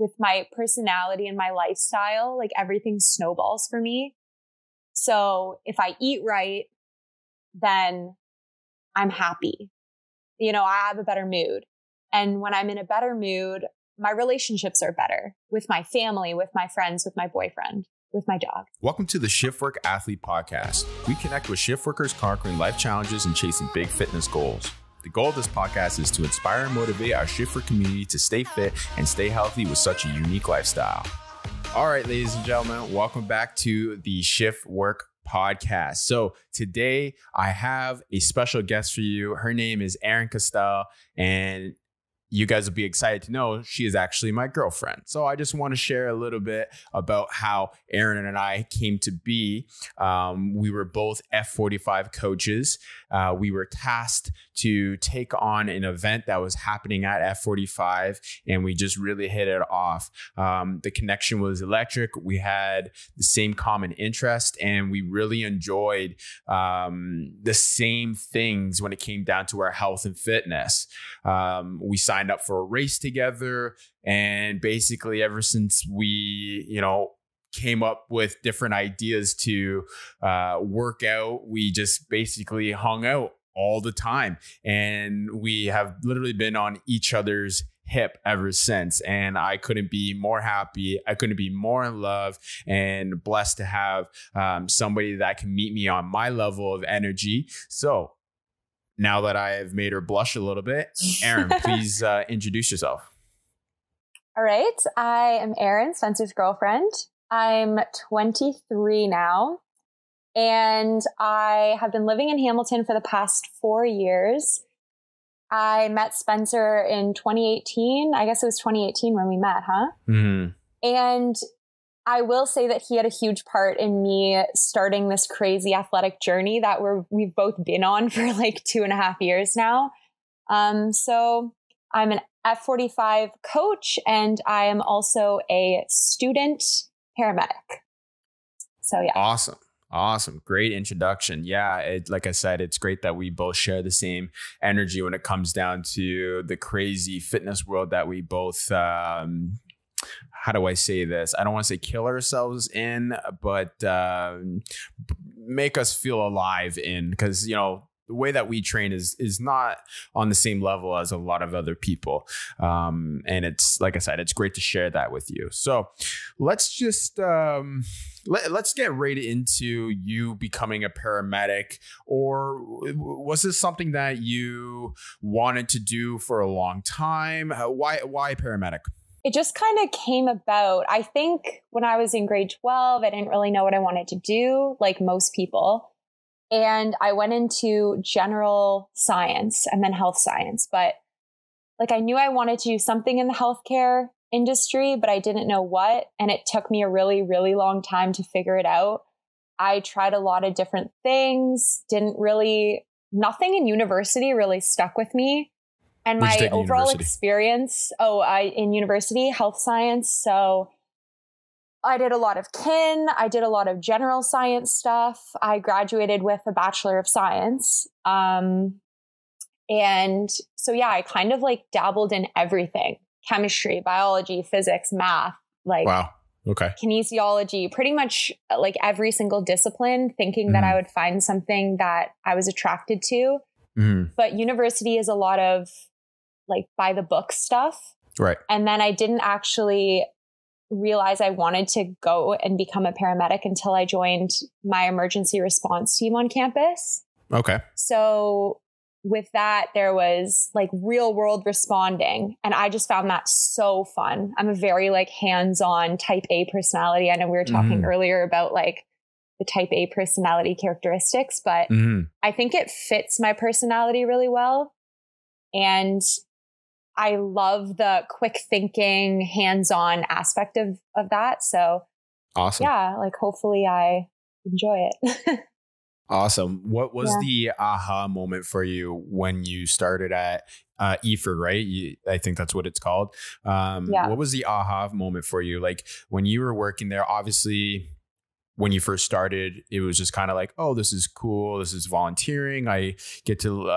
with my personality and my lifestyle, like everything snowballs for me. So if I eat right, then I'm happy. You know, I have a better mood. And when I'm in a better mood, my relationships are better with my family, with my friends, with my boyfriend, with my dog. Welcome to the Shift Work Athlete Podcast. We connect with shift workers conquering life challenges and chasing big fitness goals. The goal of this podcast is to inspire and motivate our shift work community to stay fit and stay healthy with such a unique lifestyle. All right, ladies and gentlemen, welcome back to the Shift Work Podcast. So today I have a special guest for you. Her name is Erin Castell, and you guys will be excited to know she is actually my girlfriend. So I just want to share a little bit about how Erin and I came to be. We were both F45 coaches. We were tasked to take on an event that was happening at F45, and we just really hit it off. The connection was electric. We had the same common interest, and we really enjoyed the same things when it came down to our health and fitness. We signed up for a race together, and basically ever since we, you know, came up with different ideas to work out, we just basically hung out all the time, and we have literally been on each other's hip ever since. And I couldn't be more happy. I couldn't be more in love and blessed to have somebody that can meet me on my level of energy. So now that I have made her blush a little bit, Erin, please introduce yourself. All right. I am Erin, Spencer's girlfriend. I'm 23 now, and I have been living in Hamilton for the past 4 years. I met Spencer in 2018. I guess it was 2018 when we met, huh? Mm-hmm. And I will say that he had a huge part in me starting this crazy athletic journey that we've both been on for like 2.5 years now. So I'm an F45 coach, and I am also a student paramedic. So yeah. Awesome. Awesome. Great introduction. Yeah. Like I said, it's great that we both share the same energy when it comes down to the crazy fitness world that we both, how do I say this? I don't want to say kill ourselves in, but make us feel alive in, because, you know, the way that we train is not on the same level as a lot of other people. And it's, like I said, it's great to share that with you. So let's just, let's get right into you becoming a paramedic. Or was this something that you wanted to do for a long time? Why paramedic? It just kind of came about. I think when I was in grade 12, I didn't really know what I wanted to do, like most people. And I went into general science and then health science. But like, I knew I wanted to do something in the healthcare industry, but I didn't know what. And it took me a really, really long time to figure it out. I tried a lot of different things, nothing in university really stuck with me. And my overall experience, in university, health science. So I did a lot of kin. I did a lot of general science stuff. I graduated with a Bachelor of Science. And so, yeah, I kind of like dabbled in everything: chemistry, biology, physics, math, like, wow, okay, kinesiology, pretty much like every single discipline, thinking that I would find something that I was attracted to. But university is a lot of like by the book stuff. Right. And then I didn't actually realize I wanted to go and become a paramedic until I joined my emergency response team on campus. Okay. So with that, there was like real world responding, and I just found that so fun. I'm a very like hands-on type A personality. I know we were talking earlier about like the type A personality characteristics, but I think it fits my personality really well. And I love the quick thinking, hands-on aspect of that. So awesome. Yeah, like hopefully I enjoy it. Awesome. What was the aha moment for you when you started at EFERT, right? I think that's what it's called. What was the aha moment for you? Like when you were working there, obviously when you first started, it was just kind of like, oh, this is cool. This is volunteering. I get to,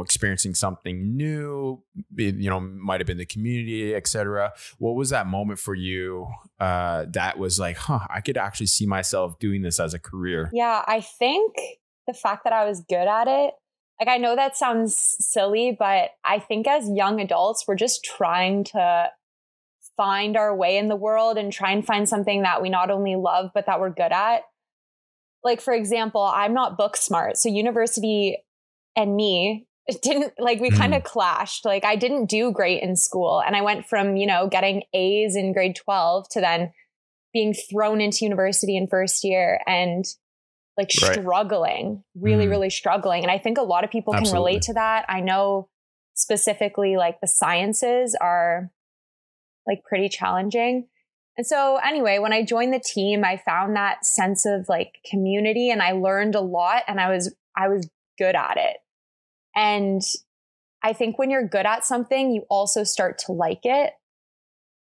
experiencing something new, might've been the community, et cetera. What was that moment for you that was like, I could actually see myself doing this as a career? Yeah, I think the fact that I was good at it, like, I know that sounds silly, but I think as young adults, we're just trying to find our way in the world and try and find something that we not only love, but that we're good at. Like, for example, I'm not book smart. So university and me didn't, like, we kind of clashed. Like, I didn't do great in school. And I went from, getting A's in grade 12 to then being thrown into university in first year and like struggling, really struggling. And I think a lot of people can relate to that. I know specifically like the sciences are like pretty challenging. And so anyway, when I joined the team, I found that sense of like community and I learned a lot and I was good at it. And I think when you're good at something, you also start to like it.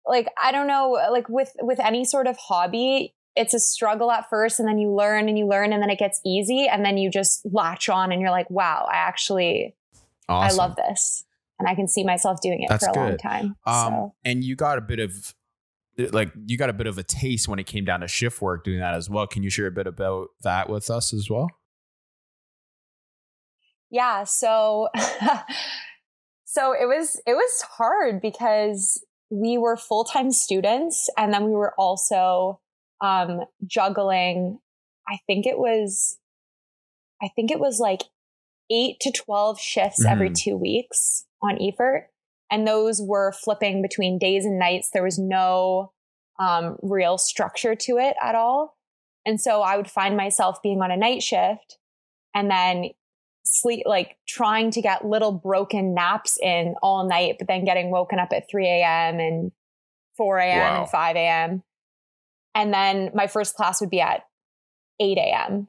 Like, I don't know, like with any sort of hobby, it's a struggle at first and then you learn and you learn and then it gets easy and then you just latch on and you're like, wow, I actually, I love this. And I can see myself doing it for a long time. And you got a bit of a taste when it came down to shift work doing that as well. Can you share a bit about that with us as well? Yeah. So it was hard because we were full-time students and then we were also juggling. I think it was like 8 to 12 shifts every 2 weeks on EFERT. And those were flipping between days and nights. There was no real structure to it at all. And so I would find myself being on a night shift and then sleep, like trying to get little broken naps in all night, but then getting woken up at 3 a.m. and 4 a.m. and 5 a.m. And then my first class would be at 8 a.m.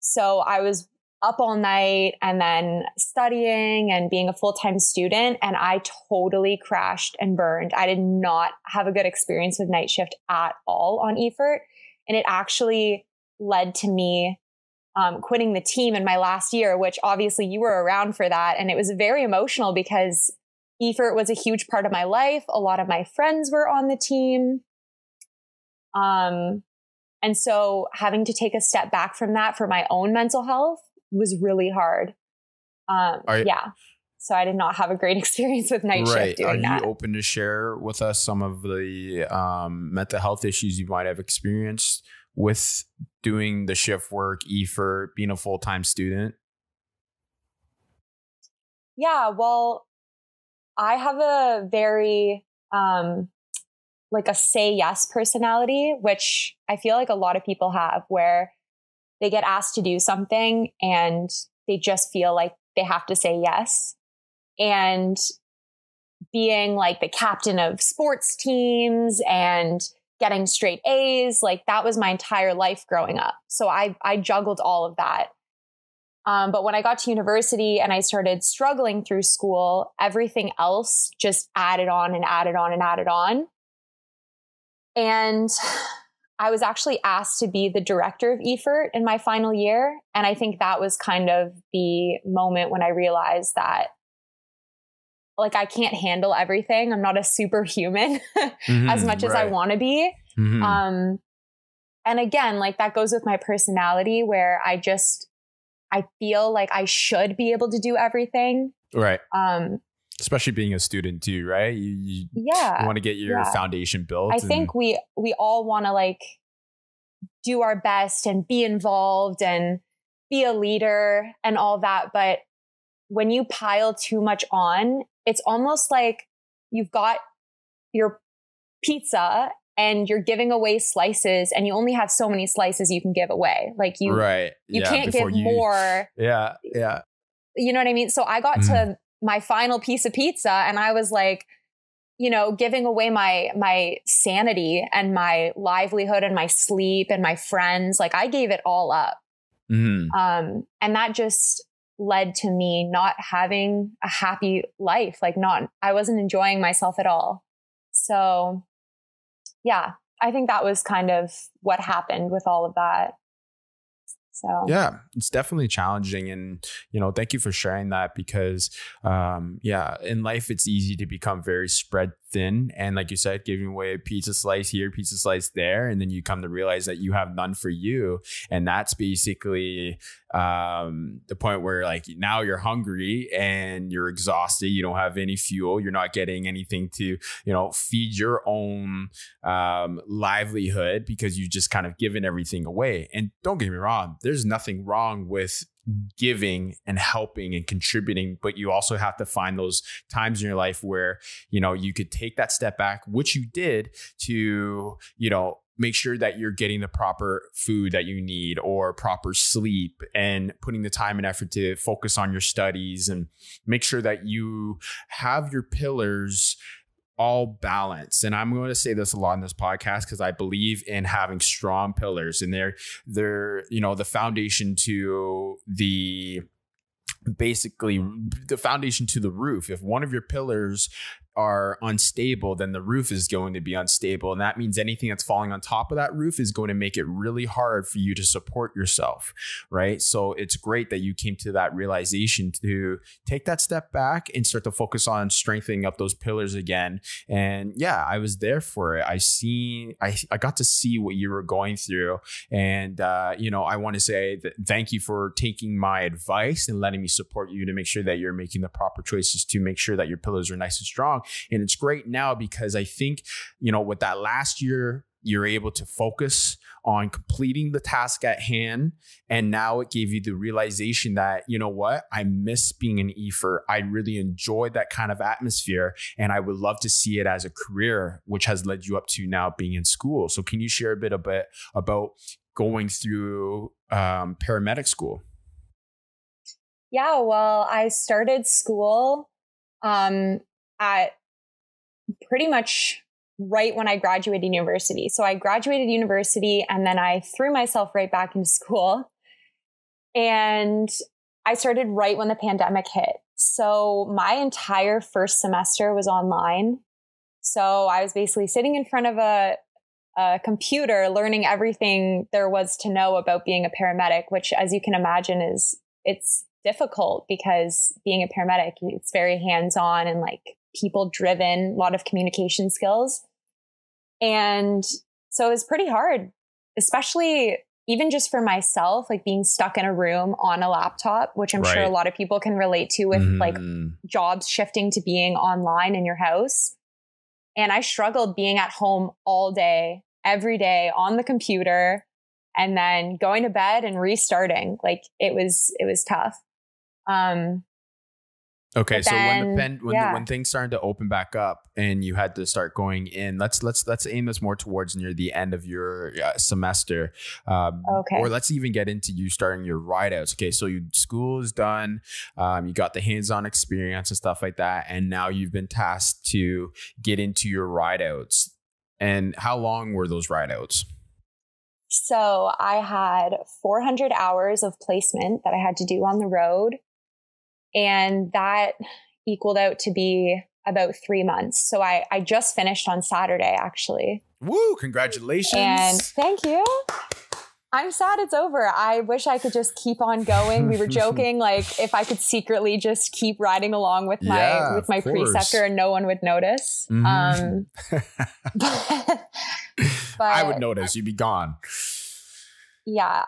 So I was up all night and then studying and being a full-time student. And I totally crashed and burned. I did not have a good experience with night shift at all on EFERT. And it actually led to me quitting the team in my last year, which obviously you were around for that. And it was very emotional because EFERT was a huge part of my life. A lot of my friends were on the team. And so having to take a step back from that for my own mental health was really hard. So I did not have a great experience with night shift doing that. Are you open to share with us some of the mental health issues you might have experienced with doing the shift work, EFERT, being a full-time student? Yeah, well, I have a very like a say yes personality, which I feel like a lot of people have, where they get asked to do something and they just feel like they have to say yes. And being like the captain of sports teams and getting straight A's, like that was my entire life growing up. So I juggled all of that. But when I got to university and I started struggling through school, everything else just added on and added on and added on. And I was actually asked to be the director of EFERT in my final year. And I think that was kind of the moment when I realized that, like, I can't handle everything. I'm not a superhuman as much as I want to be. And again, like, that goes with my personality where I feel like I should be able to do everything. Right. Especially being a student too, right? You want to get your foundation built. I think we all want to like do our best and be involved and be a leader and all that. But when you pile too much on, it's almost like you've got your pizza and you're giving away slices and you only have so many slices you can give away. Like you can't give more. Yeah. Yeah. You know what I mean? So I got to my final piece of pizza and I was like, giving away my sanity and my livelihood and my sleep and my friends. Like, I gave it all up. And that just led to me not having a happy life. Like, I wasn't enjoying myself at all. So yeah, I think that was kind of what happened with all of that. So yeah, it's definitely challenging. And, you know, thank you for sharing that because, yeah, in life, it's easy to become very spread thin. And like you said, giving away a pizza slice here, pizza slice there. And then you come to realize that you have none for you. And that's basically the point where like now you're hungry and you're exhausted. You don't have any fuel. You're not getting anything to, you know, feed your own livelihood because you just kind of given everything away. And don't get me wrong, there's nothing wrong with giving and helping and contributing, but you also have to find those times in your life where, you know, you could take that step back, which you did, to, you know, make sure that you're getting the proper food that you need or proper sleep and putting the time and effort to focus on your studies and make sure that you have your pillars all balance. And I'm going to say this a lot in this podcast because I believe in having strong pillars, and they're, you know, the foundation to the, basically the foundation to the roof. If one of your pillars are unstable, then the roof is going to be unstable. And that means anything that's falling on top of that roof is going to make it really hard for you to support yourself, right? So it's great that you came to that realization to take that step back and start to focus on strengthening up those pillars again. And yeah, I was there for it. I got to see what you were going through. And, you know, I want to say that thank you for taking my advice and letting me support you to make sure that you're making the proper choices to make sure that your pillars are nice and strong. And it's great now because I think, you know, with that last year, you're able to focus on completing the task at hand. And now it gave you the realization that, you know what, I miss being an EFERT. I really enjoyed that kind of atmosphere. And I would love to see it as a career, which has led you up to now being in school. So can you share a bit about going through paramedic school? Yeah, well, I started school at pretty much right when I graduated university. So I graduated university and then I threw myself right back into school, and I started right when the pandemic hit. So my entire first semester was online. So I was basically sitting in front of a computer, learning everything there was to know about being a paramedic, which, as you can imagine, it's difficult because being a paramedic, it's very hands-on and like people driven, a lot of communication skills. And so it was pretty hard, especially even just for myself, like being stuck in a room on a laptop, which I'm right. sure a lot of people can relate to with like jobs shifting to being online in your house. And I struggled being at home all day, every day on the computer, and then going to bed and restarting. Like it was tough. Okay, so when things started to open back up and you had to start going in, let's aim this more towards near the end of your semester, okay. Or let's even get into you starting your rideouts. Okay, so your school is done, you got the hands-on experience and stuff like that, and now you've been tasked to get into your rideouts. And how long were those rideouts? So I had 400 hours of placement that I had to do on the road. And that equaled out to be about 3 months. So I just finished on Saturday, actually. Woo, congratulations. And thank you. I'm sad it's over. I wish I could just keep on going. We were joking, like if I could secretly just keep riding along with my preceptor and no one would notice. But I would notice, you'd be gone. Yeah.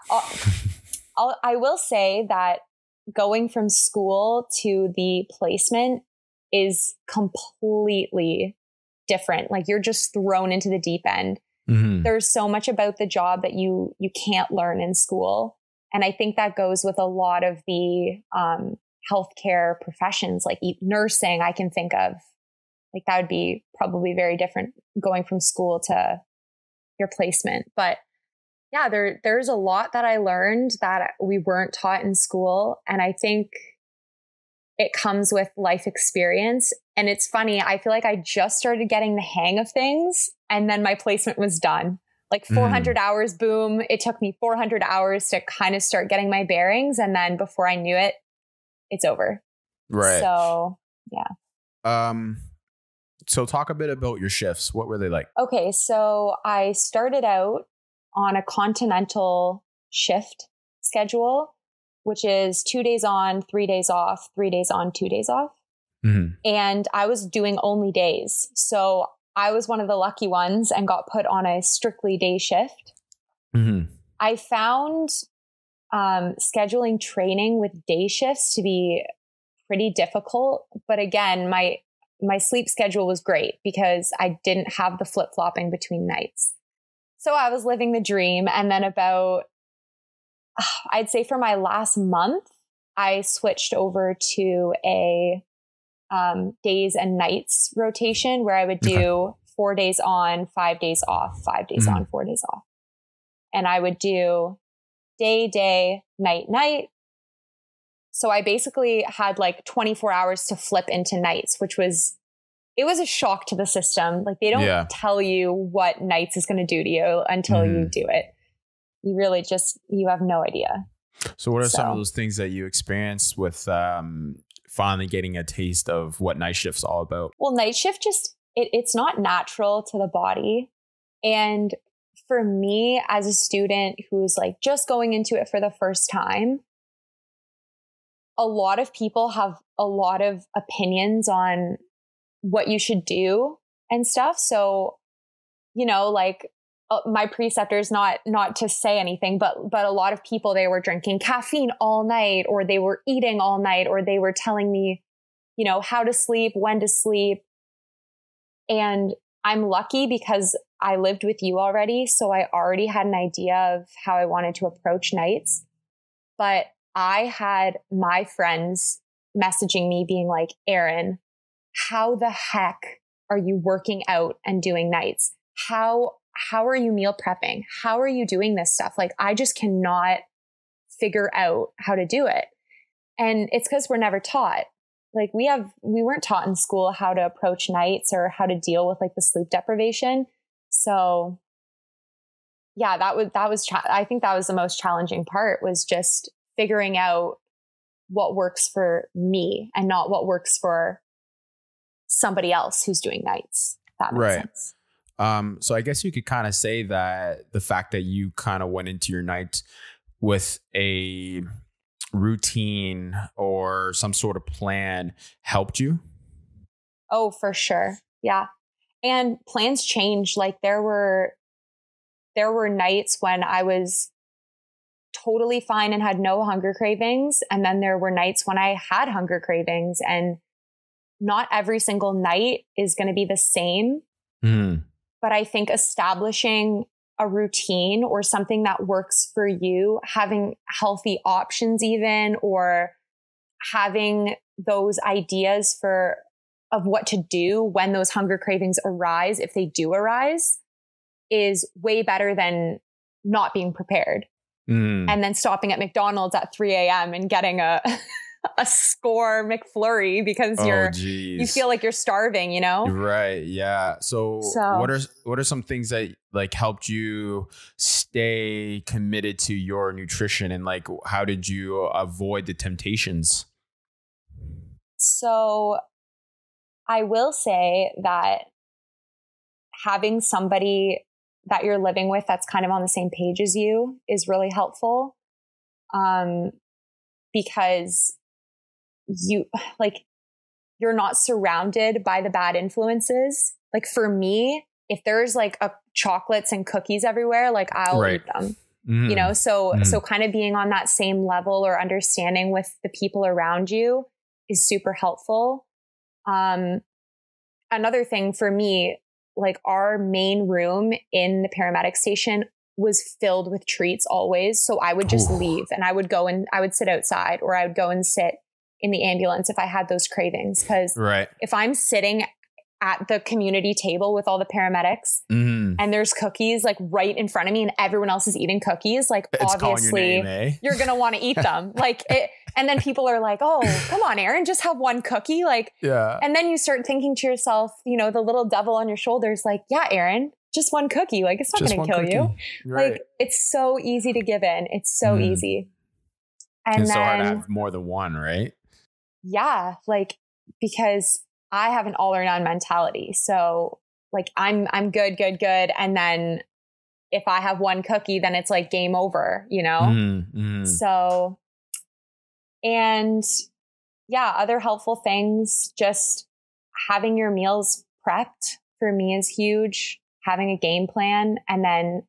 I will say that going from school to the placement is completely different. Like you're just thrown into the deep end. Mm-hmm. There's so much about the job that you can't learn in school. And I think that goes with a lot of the healthcare professions, like nursing, I can think of. Like that would be probably very different going from school to your placement. But yeah, there's a lot that I learned that we weren't taught in school. And I think it comes with life experience. And it's funny, I feel like I just started getting the hang of things and then my placement was done. Like 400 hours, boom. It took me 400 hours to kind of start getting my bearings. And then before I knew it, it's over. Right. So yeah. So talk a bit about your shifts. What were they like? Okay. So I started out on a continental shift schedule, which is 2 days on, 3 days off, 3 days on, 2 days off. Mm-hmm. And I was doing only days. So I was one of the lucky ones and got put on a strictly day shift. Mm-hmm. I found scheduling training with day shifts to be pretty difficult. But again, my sleep schedule was great because I didn't have the flip-flopping between nights. So I was living the dream. And then about, I'd say for my last month, I switched over to a days and nights rotation where I would do 4 days on, 5 days off, 5 days on, 4 days off. And I would do day, night, night. So I basically had like 24 hours to flip into nights, which was, it was a shock to the system. Like they don't tell you what nights is going to do to you until you do it. You really just, you have no idea. So what are some of those things that you experienced with, finally getting a taste of what night shift's all about? Well, night shift just, it's not natural to the body. And for me as a student who's like just going into it for the first time, a lot of people have a lot of opinions on what you should do and stuff. So, you know, like my preceptors, not to say anything, but a lot of people, they were drinking caffeine all night, or they were eating all night, or they were telling me, you know, how to sleep, when to sleep. And I'm lucky because I lived with you already. So I already had an idea of how I wanted to approach nights. But I had my friends messaging me being like, Erin, how the heck are you working out and doing nights? How are you meal prepping? How are you doing this stuff? Like, I just cannot figure out how to do it. And it's because we're never taught. Like we weren't taught in school how to approach nights or how to deal with like the sleep deprivation. So yeah, I think that was the most challenging part, was just figuring out what works for me and not what works for somebody else who's doing nights. That makes sense. So I guess you could kind of say that the fact that you kind of went into your night with a routine or some sort of plan helped you? Oh, for sure. Yeah. And plans changed. Like there were nights when I was totally fine and had no hunger cravings. And then there were nights when I had hunger cravings, and not every single night is going to be the same. Mm. But I think establishing a routine or something that works for you, having healthy options even, or having those ideas of what to do when those hunger cravings arise, if they do arise, is way better than not being prepared. Mm. And then stopping at McDonald's at 3 a.m. and getting a score McFlurry because you feel like you're starving, you know? Right. Yeah. So what are some things that like helped you stay committed to your nutrition, and like, how did you avoid the temptations? So I will say that having somebody that you're living with that's kind of on the same page as you is really helpful. Because you're not surrounded by the bad influences. Like for me, if there's like chocolates and cookies everywhere, like I'll eat them, you know? So kind of being on that same level or understanding with the people around you is super helpful. Another thing for me, like our main room in the paramedic station was filled with treats always. So I would just leave, and I would go and I would sit outside, or I would go and sit in the ambulance if I had those cravings. Because if I'm sitting at the community table with all the paramedics and there's cookies like right in front of me and everyone else is eating cookies, like it's obviously you're going to want to eat them. And then people are like, oh, come on, Erin, just have one cookie. Like, and then you start thinking to yourself, you know, the little devil on your shoulders, like, yeah, Erin, just one cookie. Like it's not going to kill you. Right. Like it's so easy to give in. It's so easy. And it's so hard to have more than one, right? Yeah. Like, because I have an all or none mentality. So like I'm good. And then if I have one cookie, then it's like game over, you know? Mm-hmm. So, and yeah, other helpful things, just having your meals prepped for me is huge. Having a game plan. And then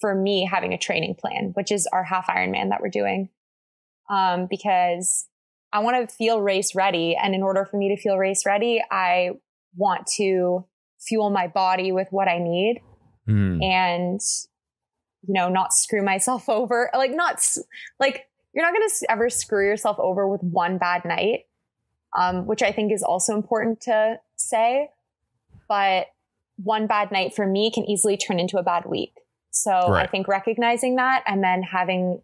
for me, having a training plan, which is our half Ironman that we're doing. Because I want to feel race ready. And in order for me to feel race ready, I want to fuel my body with what I need and, you know, not screw myself over. Like not like you're not going to ever screw yourself over with one bad night. Which I think is also important to say, but one bad night for me can easily turn into a bad week. So right. I think recognizing that and then having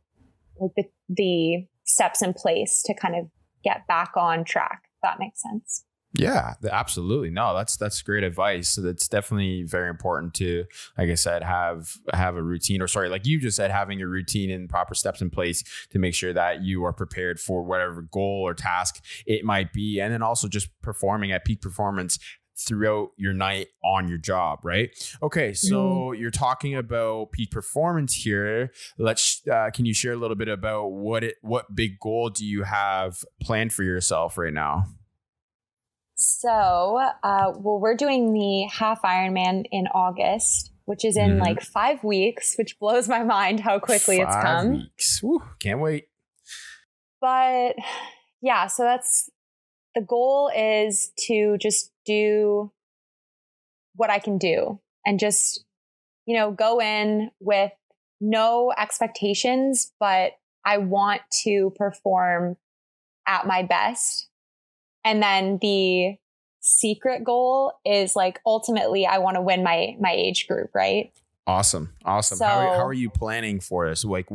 like the steps in place to kind of get back on track. If that makes sense. Yeah, absolutely. No, that's great advice. So that's definitely very important to, like I said, have a routine or sorry, like you just said, having your routine and proper steps in place to make sure that you are prepared for whatever goal or task it might be. And then also just performing at peak performance throughout your night on your job, right? Okay, so you're talking about peak performance here. Let's can you share a little bit about what big goal do you have planned for yourself right now? So, well, we're doing the half Ironman in August, which is in like 5 weeks, which blows my mind how quickly it's come. 5 weeks. Woo, can't wait. But yeah, so that's the goal, is to just do what I can do and just, you know, go in with no expectations, but I want to perform at my best. And then the secret goal is like, ultimately, I want to win my age group, right? Awesome. Awesome. So, how are you planning for this? Like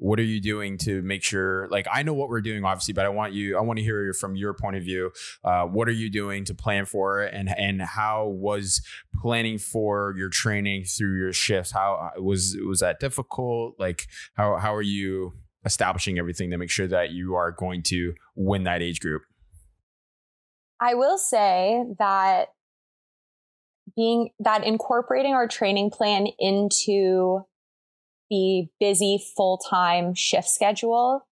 what are you doing to make sure, like, I know what we're doing obviously, but I want to hear from your point of view. What are you doing to plan for it? And how was planning for your training through your shifts? How was that difficult? Like how are you establishing everything to make sure that you are going to win that age group? I will say that incorporating our training plan into the busy full-time shift schedule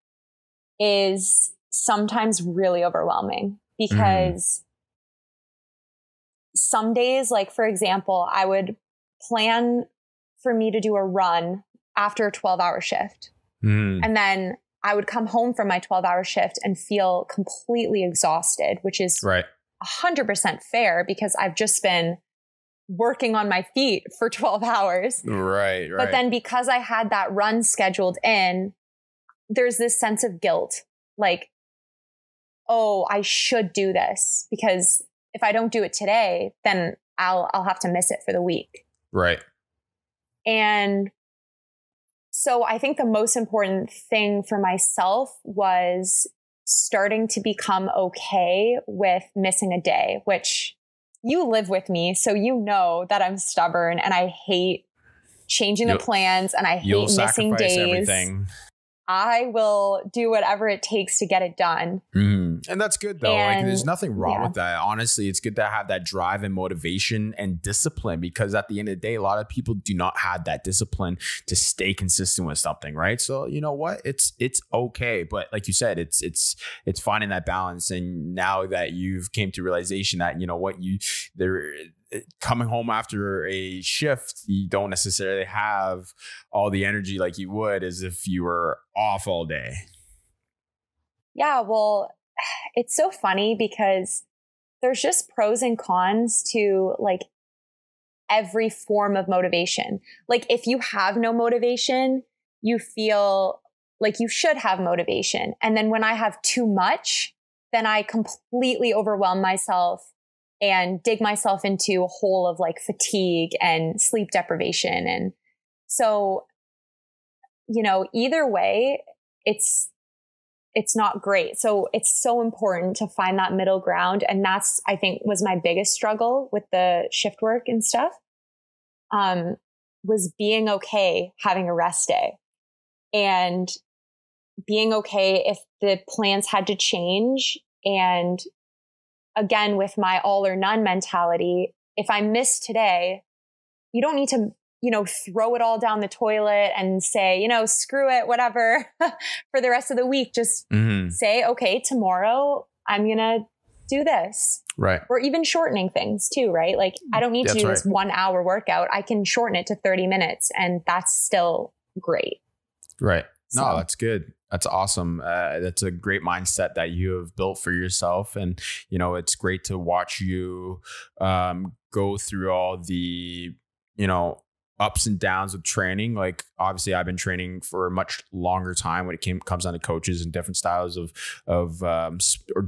is sometimes really overwhelming because some days, like for example, I would plan for me to do a run after a 12-hour shift. And then I would come home from my 12-hour shift and feel completely exhausted, which is right. 100% fair because I've just been working on my feet for 12 hours. Right. But then because I had that run scheduled in, there's this sense of guilt. Like, oh, I should do this because if I don't do it today, then I'll have to miss it for the week. Right. And so I think the most important thing for myself was starting to become okay with missing a day, which you live with me, so you know that I'm stubborn and I hate changing the plans and I hate missing days. Everything. I will do whatever it takes to get it done. And that's good though. And, like, there's nothing wrong with that. Honestly, it's good to have that drive and motivation and discipline, because at the end of the day, a lot of people do not have that discipline to stay consistent with something. Right. So you know what, it's okay. But like you said, it's finding that balance. And now that you've came to realization that, you know what, coming home after a shift, you don't necessarily have all the energy like you would as if you were off all day. Yeah. Well, it's so funny because there's just pros and cons to like every form of motivation. Like if you have no motivation, you feel like you should have motivation. And then when I have too much, then I completely overwhelm myself and dig myself into a hole of like fatigue and sleep deprivation. And so, you know, either way, it's not great. So it's so important to find that middle ground. And that's, I think, was my biggest struggle with the shift work and stuff, was being okay having a rest day and being okay if the plans had to change and again, with my all or none mentality, if I miss today, you don't need to, you know, throw it all down the toilet and say, you know, screw it, whatever, for the rest of the week. Just say, okay, tomorrow I'm going to do this. Right. Or even shortening things too, right? Like I don't need to do this 1 hour workout. I can shorten it to 30 minutes and that's still great. Right. So. No, that's good. That's awesome. That's a great mindset that you have built for yourself. And, you know, it's great to watch you go through all the, you know, ups and downs of training. Like obviously I've been training for a much longer time when it comes down to coaches and different styles or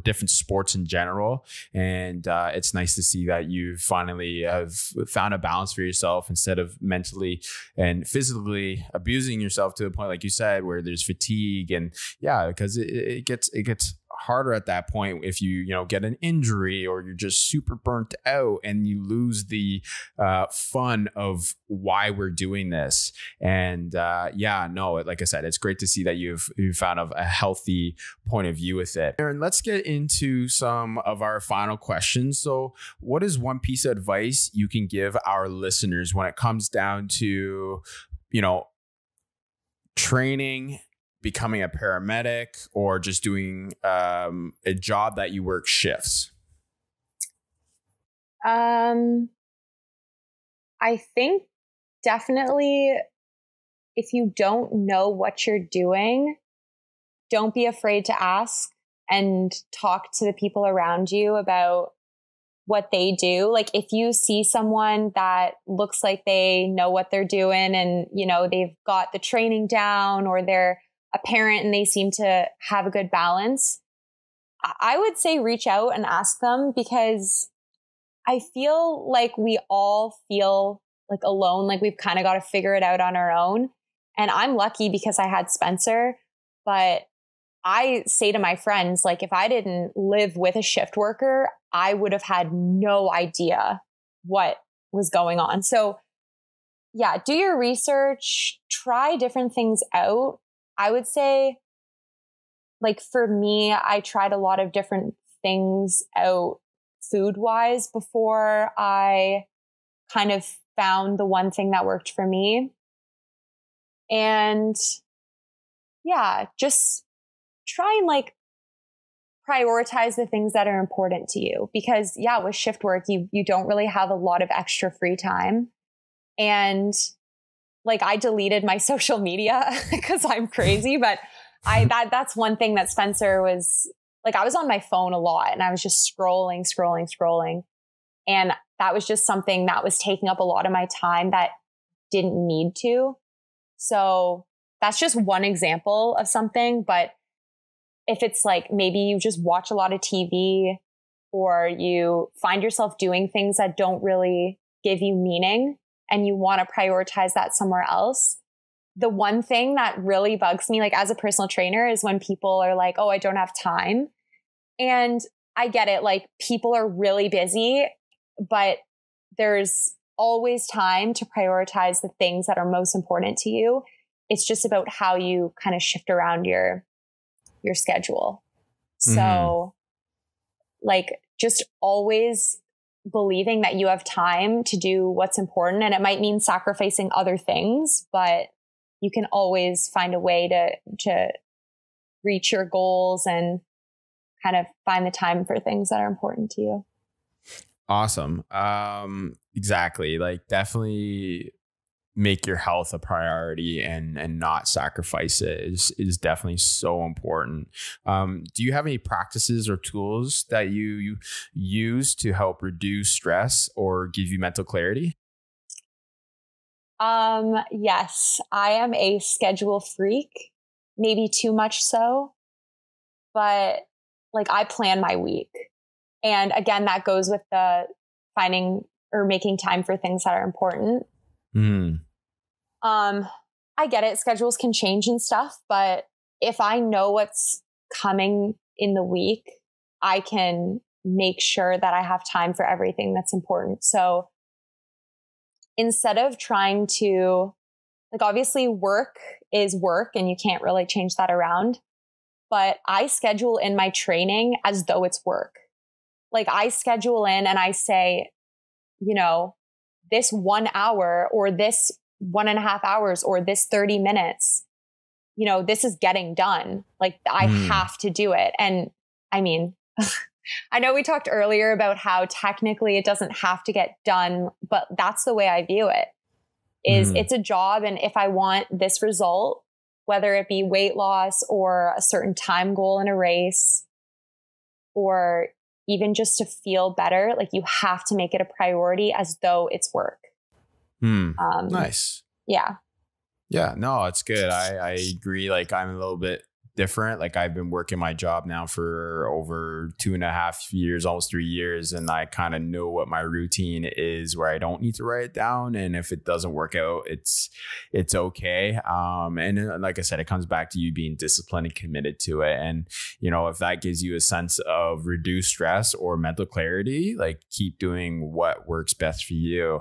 different sports in general. And it's nice to see that you finally have found a balance for yourself instead of mentally and physically abusing yourself to the point, like you said, where there's fatigue and because it gets harder at that point if you know, get an injury or you're just super burnt out and you lose the fun of why we're doing this. And like I said, it's great to see that you've found a healthy point of view with it. Erin, let's get into some of our final questions. So what is one piece of advice you can give our listeners when it comes down to, you know, training, becoming a paramedic, or just doing a job that you work shifts? I think definitely if you don't know what you're doing, don't be afraid to ask and talk to the people around you about what they do. Like if you see someone that looks like they know what they're doing and, you know, they've got the training down or they're a parent and they seem to have a good balance, I would say reach out and ask them, because I feel like we all feel like alone, like we've kind of got to figure it out on our own. And I'm lucky because I had Spencer, but I say to my friends, like if I didn't live with a shift worker, I would have had no idea what was going on. So yeah, do your research, try different things out. I would say, like for me, I tried a lot of different things out food-wise before I kind of found the one thing that worked for me. And yeah, just try and like prioritize the things that are important to you, because yeah, with shift work, you don't really have a lot of extra free time. And like I deleted my social media because I'm crazy, but that's one thing that Spencer was like, I was on my phone a lot and I was just scrolling. And that was just something that was taking up a lot of my time that didn't need to. So that's just one example of something. But if it's like, maybe you just watch a lot of TV or you find yourself doing things that don't really give you meaning, and you want to prioritize that somewhere else. The one thing that really bugs me, like as a personal trainer, is when people are like, oh, I don't have time. And I get it. Like people are really busy, but there's always time to prioritize the things that are most important to you. It's just about how you kind of shift around your schedule. So like just always believing that you have time to do what's important. And it might mean sacrificing other things, but you can always find a way to reach your goals and kind of find the time for things that are important to you. Awesome. Exactly. Like definitely make your health a priority and not sacrifice it is definitely so important. Do you have any practices or tools that you use to help reduce stress or give you mental clarity? Yes, I am a schedule freak, maybe too much so, but like I plan my week. And again, that goes with the finding or making time for things that are important. I get it. Schedules can change and stuff, but if I know what's coming in the week, I can make sure that I have time for everything that's important. So instead of trying to, like, obviously work is work and you can't really change that around, but I schedule in my training as though it's work. like I schedule in and I say, you know, this 1 hour or this 1.5 hours or this 30 minutes, you know, this is getting done. Like I have to do it. And I mean, I know we talked earlier about how technically it doesn't have to get done, but that's the way I view it is it's a job. And if I want this result, whether it be weight loss or a certain time goal in a race, or even just to feel better, like you have to make it a priority as though it's work. Nice. Yeah. Yeah, no, it's good. I agree. Like I'm a little bit different. Like I've been working my job now for over 2.5 years, almost 3 years. And I kind of know what my routine is where I don't need to write it down. And if it doesn't work out, it's okay. And like I said, it comes back to you being disciplined and committed to it. And, you know, if that gives you a sense of reduced stress or mental clarity, like keep doing what works best for you,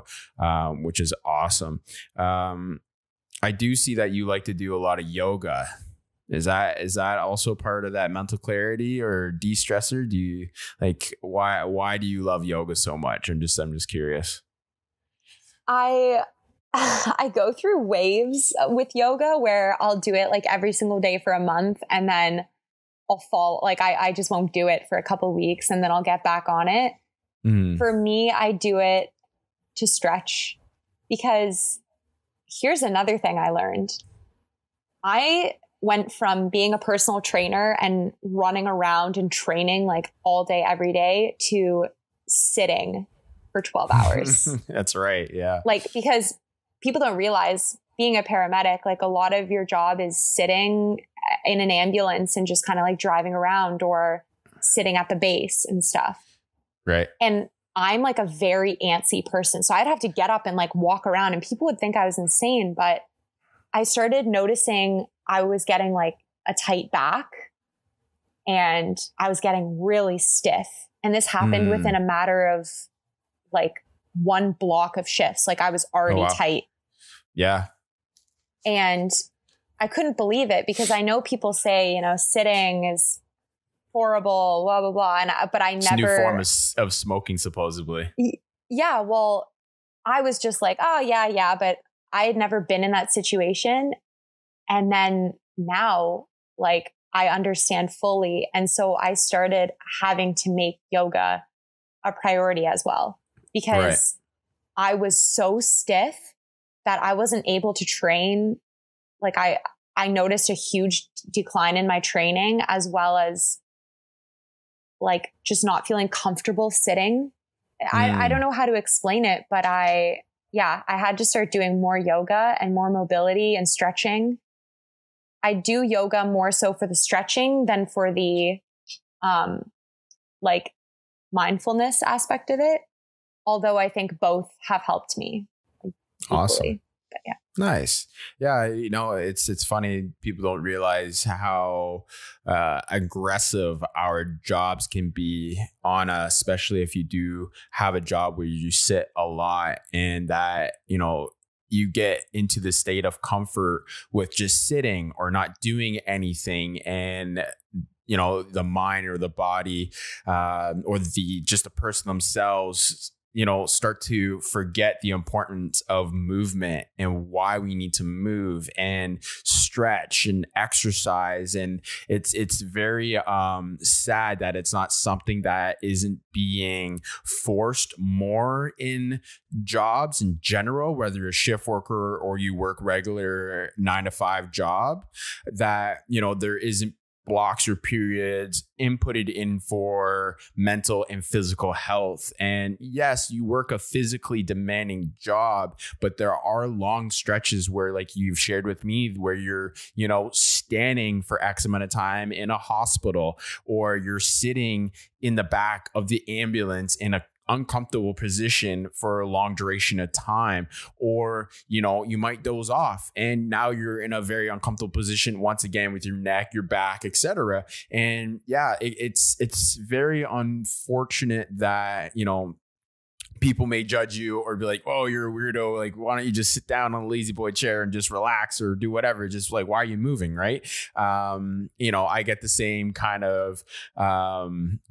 which is awesome. I do see that you like to do a lot of yoga. Is that also part of that mental clarity or de-stressor? Do you like, why do you love yoga so much? I'm just curious. I go through waves with yoga where I'll do it like every single day for a month, and then I'll fall. Like I just won't do it for a couple of weeks, and then I'll get back on it. For me, I do it to stretch, because here's another thing I learned. I went from being a personal trainer and running around and training like all day, every day, to sitting for 12 hours. That's right. Yeah. Like, because people don't realize being a paramedic, like a lot of your job is sitting in an ambulance and just kind of like driving around or sitting at the base and stuff. Right. And I'm like a very antsy person. So I'd have to get up and like walk around, and people would think I was insane. But I started noticing I was getting like a tight back, and I was getting really stiff. And this happened within a matter of like one block of shifts. Like I was already tight. Yeah. And I couldn't believe it, because I know people say, you know, sitting is horrible, blah, blah, blah. And but I never... It's a new form of smoking, supposedly. Yeah. Well, I was just like, oh yeah, yeah. But I had never been in that situation. And then now, like, I understand fully. And so I started having to make yoga a priority as well, because I was so stiff that I wasn't able to train. Like I noticed a huge decline in my training, as well as like just not feeling comfortable sitting. I don't know how to explain it, but I had to start doing more yoga and more mobility and stretching. I do yoga more so for the stretching than for the, like mindfulness aspect of it. Although I think both have helped me. Awesome. But yeah. Nice. Yeah. You know, it's funny. People don't realize how aggressive our jobs can be on us, especially if you do have a job where you sit a lot, and that, you know, you get into the state of comfort with just sitting or not doing anything. And, you know, the mind or the body or just the person themselves, you know, start to forget the importance of movement and why we need to move and stretch and exercise. And it's very sad that it's not something that isn't being forced more in jobs in general, whether you're a shift worker or you work regular 9-to-5 job, that, you know, there isn't blocks or periods inputted in for mental and physical health. And yes, you work a physically demanding job, but there are long stretches where, like you've shared with me, where you're, you know, standing for X amount of time in a hospital, or you're sitting in the back of the ambulance in a uncomfortable position for a long duration of time, or, you know, you might doze off and now you're in a very uncomfortable position once again with your neck, your back, etc. And yeah, it's very unfortunate that, you know, people may judge you or be like, oh, you're a weirdo. Like, why don't you just sit down on a lazy boy chair and just relax or do whatever? Just like, why are you moving? Right. You know, I get the same kind of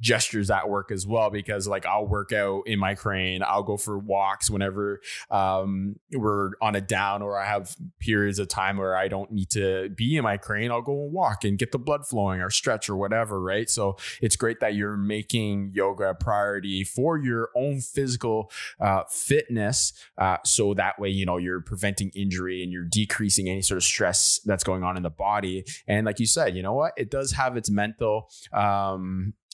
gestures at work as well, because like I'll work out in my crane. I'll go for walks whenever we're on a down or I have periods of time where I don't need to be in my crane. I'll go and walk and get the blood flowing or stretch or whatever. Right. So it's great that you're making yoga a priority for your own physical fitness, so that way, you know, you're preventing injury and you're decreasing any sort of stress that's going on in the body. And like you said, you know what, it does have its mental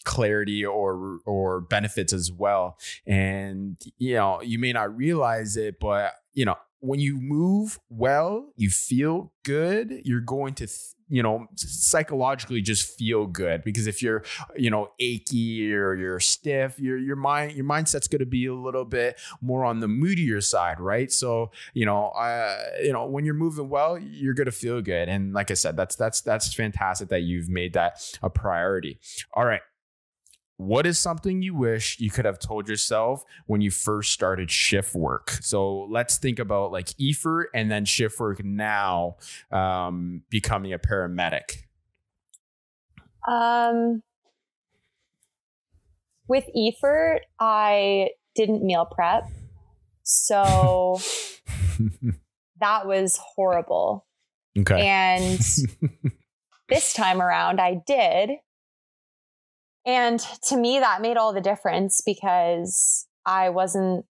clarity or benefits as well. And you know, you may not realize it, but you know, when you move well, you feel good, you're going to you know, psychologically just feel good, because if you're, you know, achy or you're stiff, your mindset's going to be a little bit more on the moodier side. Right. So, you know, when you're moving well, you're going to feel good. And like I said, that's fantastic that you've made that a priority. All right. What is something you wish you could have told yourself when you first started shift work? So let's think about like EFERT and then shift work now, becoming a paramedic. With EFERT, I didn't meal prep. So that was horrible. Okay. And this time around I did. And to me, that made all the difference, because I wasn't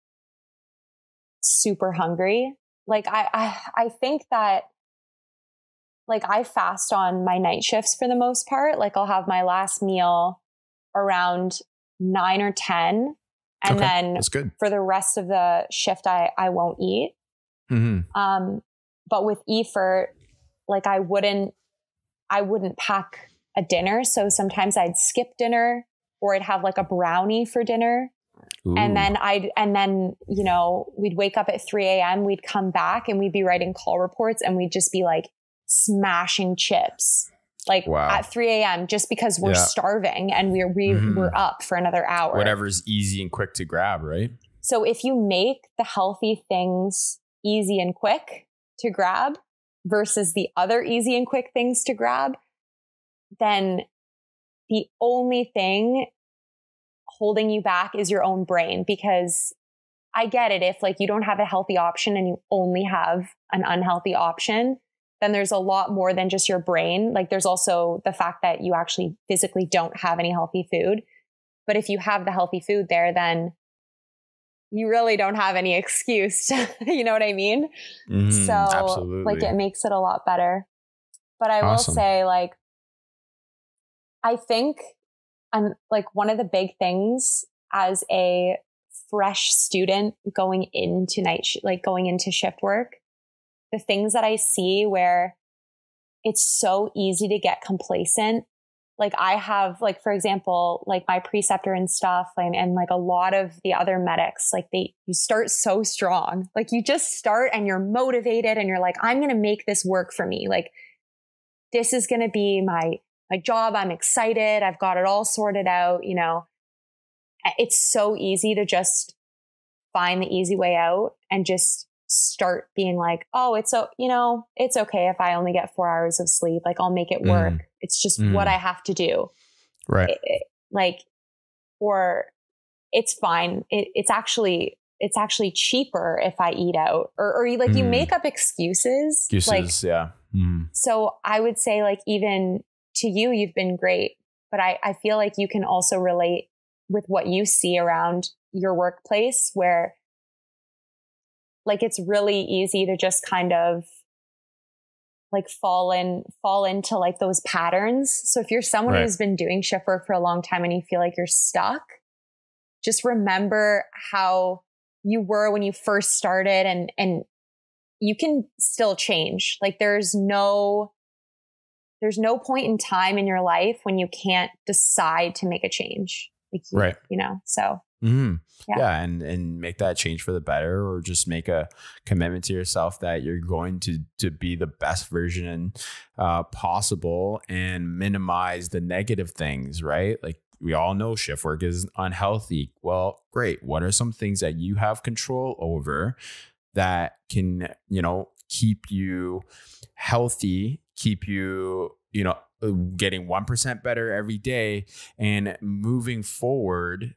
super hungry. Like I think that like I fast on my night shifts for the most part. Like I'll have my last meal around 9 or 10. And okay, then for the rest of the shift, I won't eat. Mm-hmm. But with EFERT, like I wouldn't pack a dinner. So sometimes I'd skip dinner, or I'd have like a brownie for dinner. Ooh. And then you know, we'd wake up at 3 a.m. We'd come back and we'd be writing call reports, and we'd just be like smashing chips, like wow, at 3 a.m. just because we're starving and we're up for another hour. Whatever's easy and quick to grab, right? So if you make the healthy things easy and quick to grab versus the other easy and quick things to grab, then the only thing holding you back is your own brain. Because I get it, if like you don't have a healthy option and you only have an unhealthy option, then there's a lot more than just your brain. Like there's also the fact that you actually physically don't have any healthy food. But if you have the healthy food there, then you really don't have any excuse. You know what I mean? So absolutely, like it makes it a lot better. But I will say, like, I think I'm like one of the big things as a fresh student going into shift work, the things that I see where it's so easy to get complacent. Like I have, like, for example, like my preceptor and stuff and like a lot of the other medics, like you start so strong, like you just start and you're motivated and you're like, I'm going to make this work for me. Like this is going to be my job, I'm excited, I've got it all sorted out, you know. It's so easy to just find the easy way out and just start being like, oh, you know, it's okay if I only get 4 hours of sleep, like I'll make it work. It's just what I have to do. Right. Or it's fine. It's actually cheaper if I eat out, or you, like you make up excuses. Like, yeah. So I would say, like, even to you've been great, but I feel like you can also relate with what you see around your workplace, where like it's really easy to just kind of like fall into like those patterns. So if you're someone who's been doing shift work for a long time and you feel like you're stuck, just remember how you were when you first started, and you can still change. Like there's no point in time in your life when you can't decide to make a change. Like, you know, so and make that change for the better, or just make a commitment to yourself that you're going to be the best version possible and minimize the negative things. Right. Like, we all know shift work is unhealthy. Well, great. What are some things that you have control over that can, you know, keep you healthy, keep you, you know, getting 1% better every day and moving forward?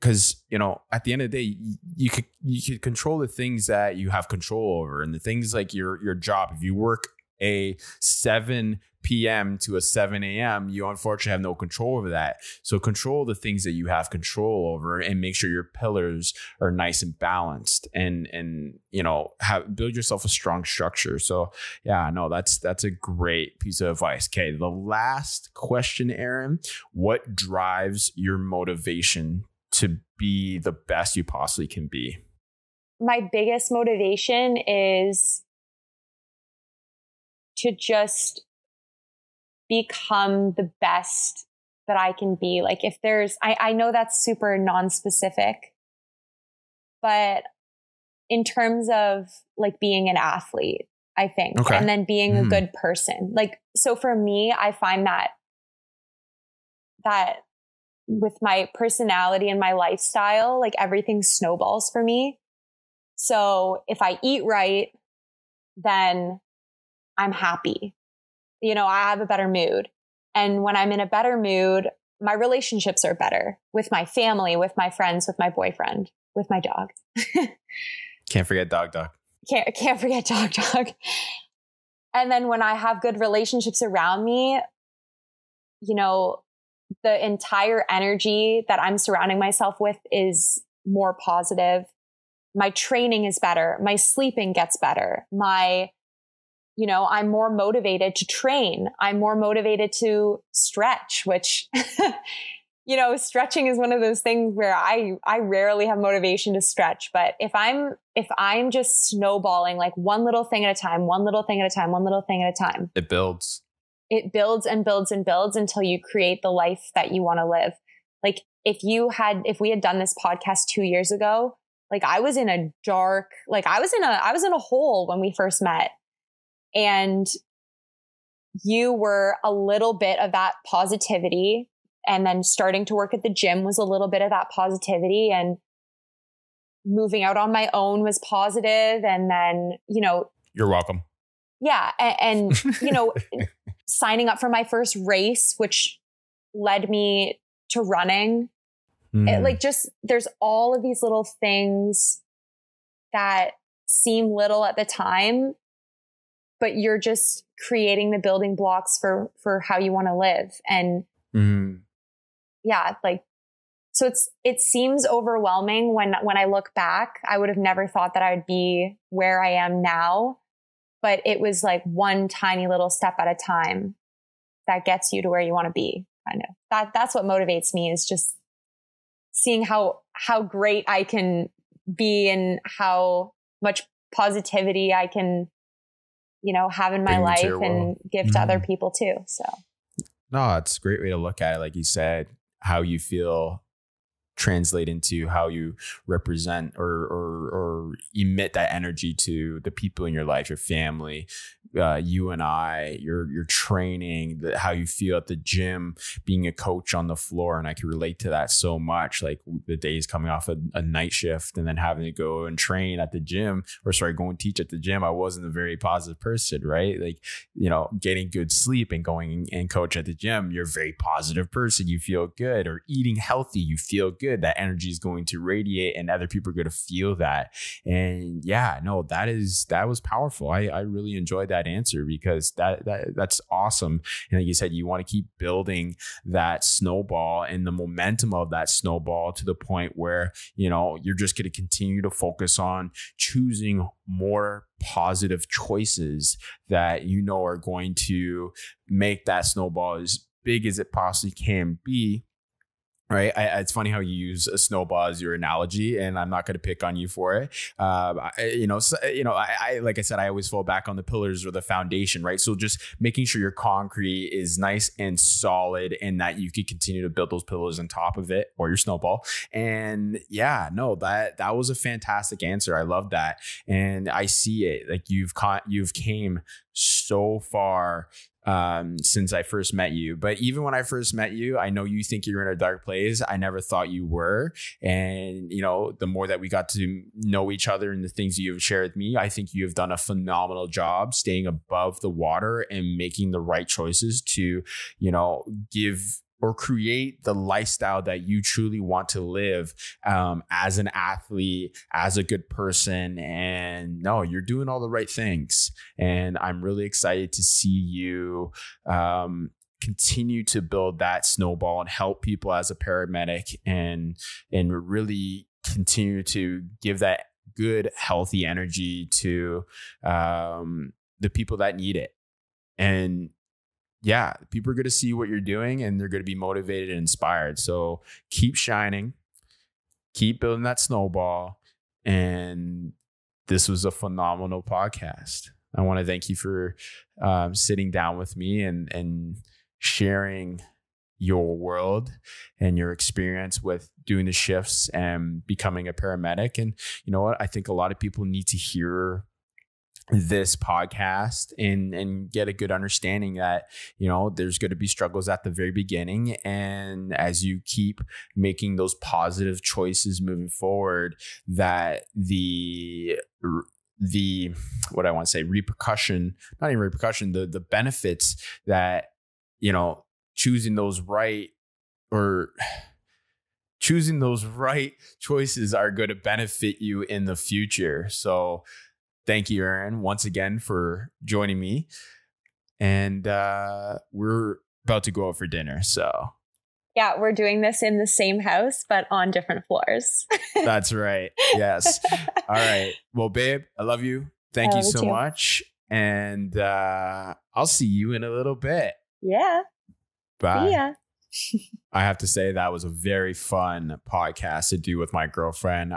Because, you know, at the end of the day, you could control the things that you have control over, and the things like your job. If you work a 7 p.m. to a 7 a.m., you unfortunately have no control over that. So control the things that you have control over, and make sure your pillars are nice and balanced, and you know, build yourself a strong structure. So yeah, no, that's a great piece of advice. Okay, the last question, Erin, what drives your motivation to be the best you possibly can be? My biggest motivation is to just become the best that I can be. Like if there's, I know that's super non-specific, but in terms of like being an athlete, I think, okay, and then being a good person. Like, so for me, I find that with my personality and my lifestyle, like everything snowballs for me. So if I eat right, then I'm happy. You know, I have a better mood. And when I'm in a better mood, my relationships are better with my family, with my friends, with my boyfriend, with my dog. Can't forget dog. Can't forget dog. And then when I have good relationships around me, you know, the entire energy that I'm surrounding myself with is more positive. My training is better. My sleeping gets better. You know, I'm more motivated to train. I'm more motivated to stretch, which, you know, stretching is one of those things where I rarely have motivation to stretch. But if I'm just snowballing, like one little thing at a time, one little thing at a time, one little thing at a time, it builds. It builds and builds and builds until you create the life that you want to live. Like if we had done this podcast 2 years ago, like I was in a dark, like I was in a hole when we first met. And you were a little bit of that positivity. And then starting to work at the gym was a little bit of that positivity. And moving out on my own was positive. And then, you know, you're welcome. Yeah. And you know, signing up for my first race, which led me to running. It, like, just, there's all of these little things that seem little at the time, but you're just creating the building blocks for how you want to live. And yeah, like, so it seems overwhelming when I look back. I would have never thought that I would be where I am now, but it was like one tiny little step at a time that gets you to where you want to be. I know that's what motivates me, is just seeing how great I can be and how much positivity I can, you know, have in my life and give to other people too. So no, it's a great way to look at it. Like you said, how you feel translate into how you represent or emit that energy to the people in your life, your family, you and I, your training, how you feel at the gym, being a coach on the floor. And I can relate to that so much. Like the days coming off a night shift and then having to go and train at the gym, or sorry, go and teach at the gym. I wasn't a very positive person, right? Like, you know, getting good sleep and going and coach at the gym, you're a very positive person. You feel good. Or eating healthy, you feel good. That energy is going to radiate and other people are going to feel that. And yeah, no, that was powerful. I really enjoyed that answer, because that's awesome. And like you said, you want to keep building that snowball and the momentum of that snowball to the point where, you know, you're just going to continue to focus on choosing more positive choices that, you know, are going to make that snowball as big as it possibly can be. Right. It's funny how you use a snowball as your analogy, and I'm not going to pick on you for it. Like I said, I always fall back on the pillars or the foundation. Right. So just making sure your concrete is nice and solid, and that you could continue to build those pillars on top of it, or your snowball. And yeah, no, that was a fantastic answer. I love that. And I see it, like you've came so far since I first met you. But even when I first met you, I know you think you're in a dark place. I never thought you were. And, you know, the more that we got to know each other and the things you've shared with me, I think you've done a phenomenal job staying above the water and making the right choices to, you know, give or create the lifestyle that you truly want to live as an athlete, as a good person. And no, you're doing all the right things. And I'm really excited to see you continue to build that snowball and help people as a paramedic, and really continue to give that good, healthy energy to the people that need it. And yeah, people are going to see what you're doing and they're going to be motivated and inspired. So keep shining, keep building that snowball. And this was a phenomenal podcast. I want to thank you for sitting down with me and sharing your world and your experience with doing the shifts and becoming a paramedic. And you know what? I think a lot of people need to hear this podcast and get a good understanding that, you know, there's going to be struggles at the very beginning. And as you keep making those positive choices moving forward, that the what I want to say, repercussion, not even repercussion, the benefits that, you know, choosing those right choices are going to benefit you in the future. So thank you, Erin, once again for joining me. And we're about to go out for dinner. So yeah, we're doing this in the same house, but on different floors. That's right. Yes. All right. Well, babe, I love you. Thank you so much. And I'll see you in a little bit. Yeah. Bye. Yeah. I have to say that was a very fun podcast to do with my girlfriend.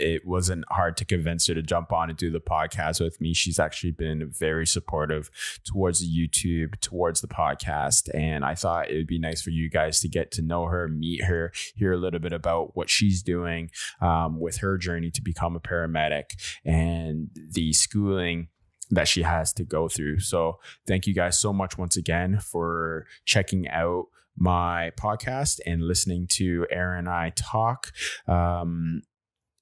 It wasn't hard to convince her to jump on and do the podcast with me. She's actually been very supportive towards the YouTube, towards the podcast. And I thought it would be nice for you guys to get to know her, meet her, hear a little bit about what she's doing with her journey to become a paramedic and the schooling that she has to go through. So thank you guys so much once again for checking out my podcast and listening to Erin and I talk.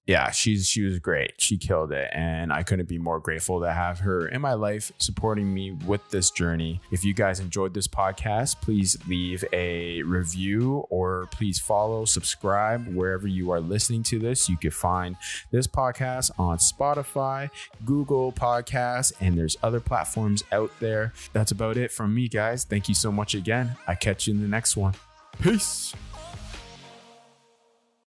Yeah, she was great. She killed it. And I couldn't be more grateful to have her in my life supporting me with this journey. If you guys enjoyed this podcast, please leave a review or please follow, subscribe wherever you are listening to this. You can find this podcast on Spotify, Google Podcasts, and there's other platforms out there. That's about it from me, guys. Thank you so much again. I catch you in the next one. Peace.